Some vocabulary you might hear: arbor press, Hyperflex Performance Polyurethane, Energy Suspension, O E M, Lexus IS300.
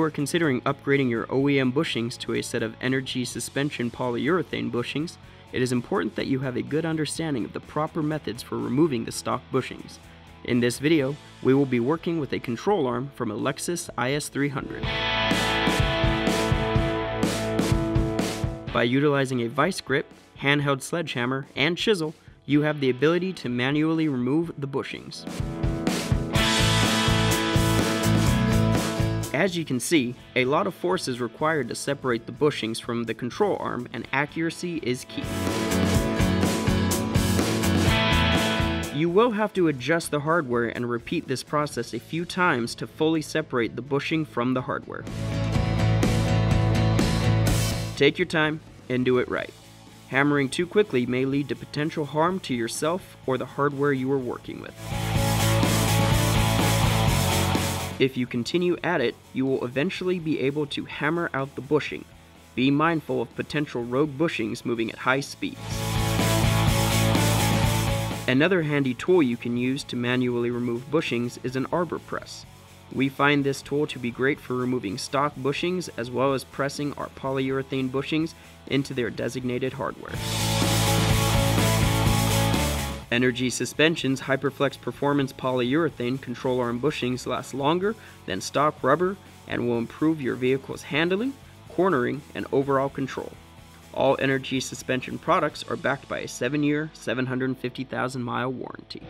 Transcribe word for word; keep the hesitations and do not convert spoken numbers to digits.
you are considering upgrading your O E M bushings to a set of Energy Suspension polyurethane bushings, it is important that you have a good understanding of the proper methods for removing the stock bushings. In this video, we will be working with a control arm from a Lexus I S three hundred. By utilizing a vice grip, handheld sledgehammer, and chisel, you have the ability to manually remove the bushings. As you can see, a lot of force is required to separate the bushings from the control arm, and accuracy is key. You will have to adjust the hardware and repeat this process a few times to fully separate the bushing from the hardware. Take your time and do it right. Hammering too quickly may lead to potential harm to yourself or the hardware you are working with. If you continue at it, you will eventually be able to hammer out the bushing. Be mindful of potential rogue bushings moving at high speeds. Another handy tool you can use to manually remove bushings is an arbor press. We find this tool to be great for removing stock bushings as well as pressing our polyurethane bushings into their designated hardware. Energy Suspension's Hyperflex Performance Polyurethane control arm bushings last longer than stock rubber and will improve your vehicle's handling, cornering, and overall control. All Energy Suspension products are backed by a seven year, seven hundred fifty thousand mile warranty.